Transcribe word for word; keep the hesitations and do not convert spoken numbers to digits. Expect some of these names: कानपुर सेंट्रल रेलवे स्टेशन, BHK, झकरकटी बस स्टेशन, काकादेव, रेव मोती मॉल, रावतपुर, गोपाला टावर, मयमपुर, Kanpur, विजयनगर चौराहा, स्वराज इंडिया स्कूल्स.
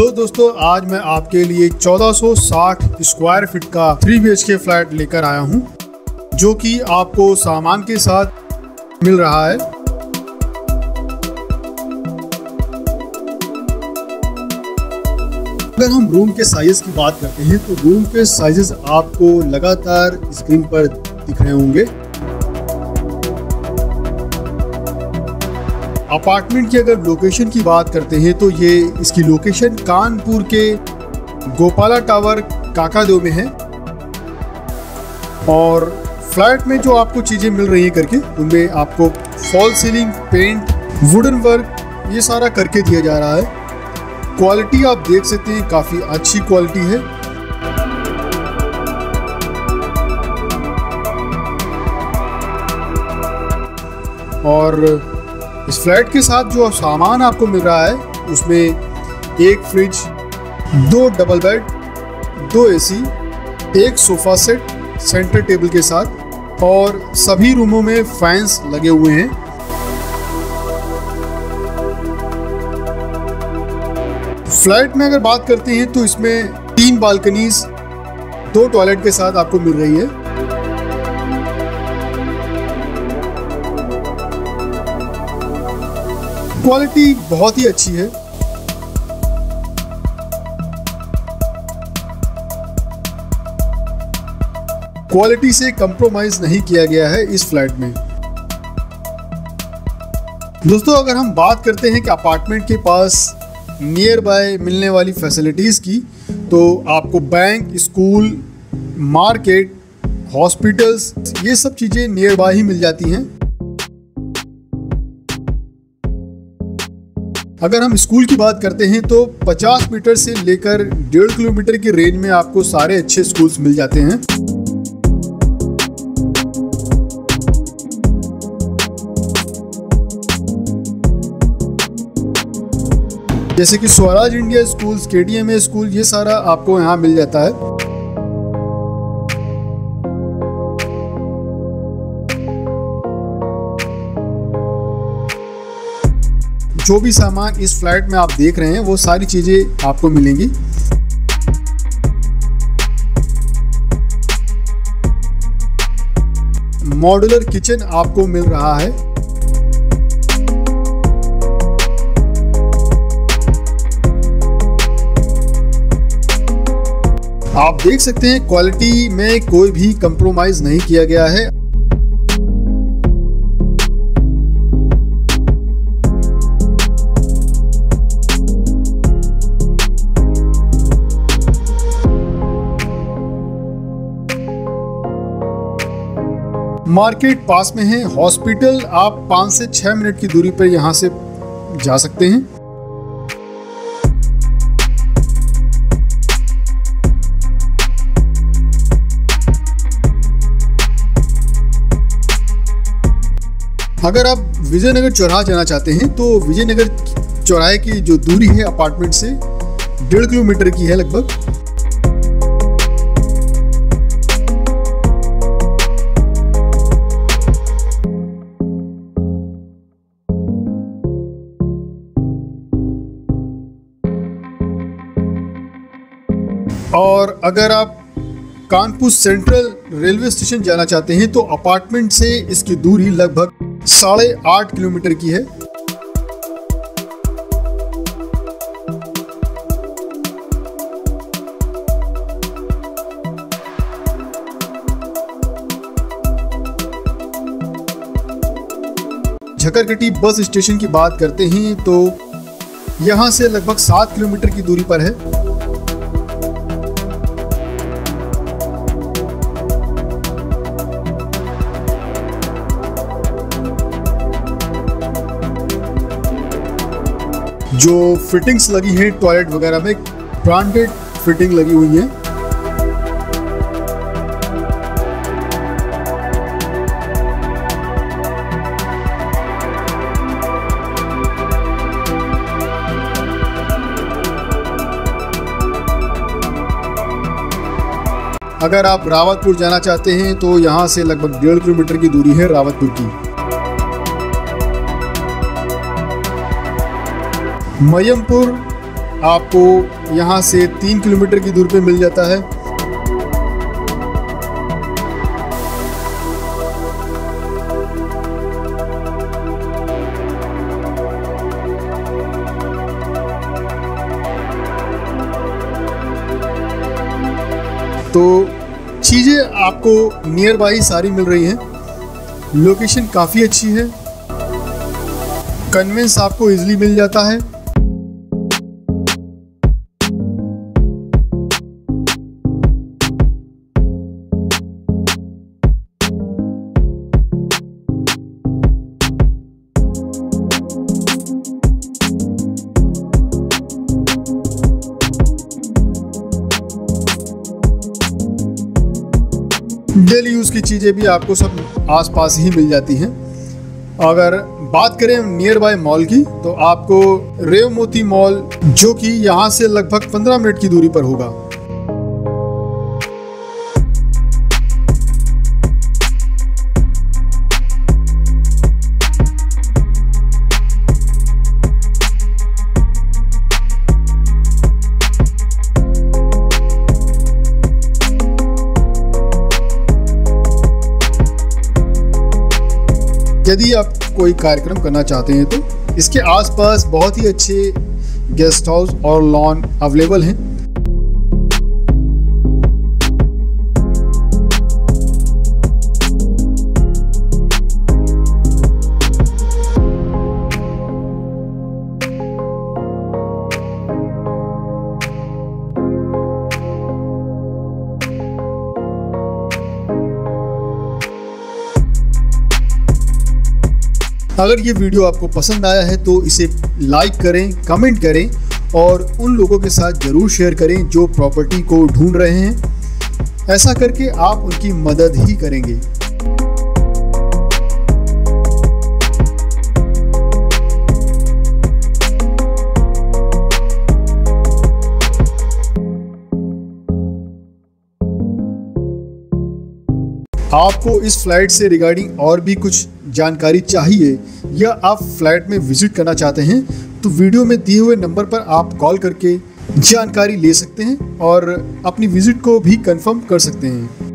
Hello दोस्तों, आज मैं आपके लिए चौदह सौ साठ स्क्वायर फीट का three B H K flat लेकर आया हूं, जो कि आपको सामान के साथ मिल रहा है। अगर हम रूम के साइज की बात करते हैं तो रूम के साइजेस आपको लगातार स्क्रीन पर दिख रहे होंगे। अपार्टमेंट की अगर लोकेशन की बात करते हैं तो ये इसकी लोकेशन कानपुर के गोपाला टावर काकादेव में है। और फ्लैट में जो आपको चीज़ें मिल रही हैं करके, उनमें आपको fall ceiling, paint, wooden work, ये सारा करके दिया जा रहा है। क्वालिटी आप देख सकते हैं, काफ़ी अच्छी क्वालिटी है। और इस फ्लैट के साथ जो सामान आपको मिल रहा है उसमें एक फ्रिज, दो डबल बेड, दो एसी, एक सोफा सेट सेंटर टेबल के साथ, और सभी रूमों में फैंस लगे हुए हैं। फ्लैट में अगर बात करते हैं तो इसमें तीन बालकनीज, दो टॉयलेट के साथ आपको मिल रही है। क्वालिटी बहुत ही अच्छी है। क्वालिटी से कंप्रोमाइज नहीं किया गया है इस फ्लैट में। दोस्तों, अगर हम बात करते हैं कि अपार्टमेंट के पास नियर बाय मिलने वाली फैसिलिटीज की, तो आपको बैंक, स्कूल, मार्केट, हॉस्पिटल्स, ये सब चीजें नियर बाय ही मिल जाती हैं। अगर हम स्कूल की बात करते हैं तो पचास मीटर से लेकर डेढ़ किलोमीटर की रेंज में आपको सारे अच्छे स्कूल्स मिल जाते हैं। जैसे कि स्वराज इंडिया स्कूल्स, K D M A school, ये सारा आपको यहाँ मिल जाता है। जो भी सामान इस फ्लैट में आप देख रहे हैं वो सारी चीजें आपको मिलेंगी। मॉड्यूलर किचन आपको मिल रहा है। आप देख सकते हैं क्वालिटी में कोई भी कंप्रोमाइज नहीं किया गया है। मार्केट पास में है, हॉस्पिटल आप पाँच से छः मिनट की दूरी पर यहाँ से जा सकते हैं। अगर आप विजयनगर चौराहा जाना चाहते हैं तो विजयनगर चौराहे की जो दूरी है अपार्टमेंट से डेढ़ किलोमीटर की है लगभग। और अगर आप कानपुर सेंट्रल रेलवे स्टेशन जाना चाहते हैं तो अपार्टमेंट से इसकी दूरी लगभग साढ़े आठ किलोमीटर की है। झकरकटी बस स्टेशन की बात करते हैं तो यहां से लगभग सात किलोमीटर की दूरी पर है। जो फिटिंग्स लगी हैं टॉयलेट वगैरह में, ब्रांडेड फिटिंग लगी हुई है। अगर आप रावतपुर जाना चाहते हैं तो यहां से लगभग डेढ़ किलोमीटर की दूरी है रावतपुर की। मयमपुर आपको यहाँ से तीन किलोमीटर की दूरी पे मिल जाता है। तो चीज़ें आपको नियर बाई सारी मिल रही हैं, लोकेशन काफ़ी अच्छी है, कन्वेंस आपको इजीली मिल जाता है। डेली यूज़ की चीज़ें भी आपको सब आसपास ही मिल जाती हैं। अगर बात करें नियर बाय मॉल की तो आपको रेव मोती मॉल, जो कि यहाँ से लगभग पंद्रह मिनट की दूरी पर होगा। यदि आप कोई कार्यक्रम करना चाहते हैं तो इसके आसपास बहुत ही अच्छे गेस्ट हाउस और लॉन अवेलेबल हैं। अगर ये वीडियो आपको पसंद आया है तो इसे लाइक करें, कमेंट करें और उन लोगों के साथ ज़रूर शेयर करें जो प्रॉपर्टी को ढूंढ रहे हैं। ऐसा करके आप उनकी मदद ही करेंगे। आपको इस फ्लैट से रिगार्डिंग और भी कुछ जानकारी चाहिए या आप फ्लैट में विजिट करना चाहते हैं तो वीडियो में दिए हुए नंबर पर आप कॉल करके जानकारी ले सकते हैं और अपनी विजिट को भी कंफर्म कर सकते हैं।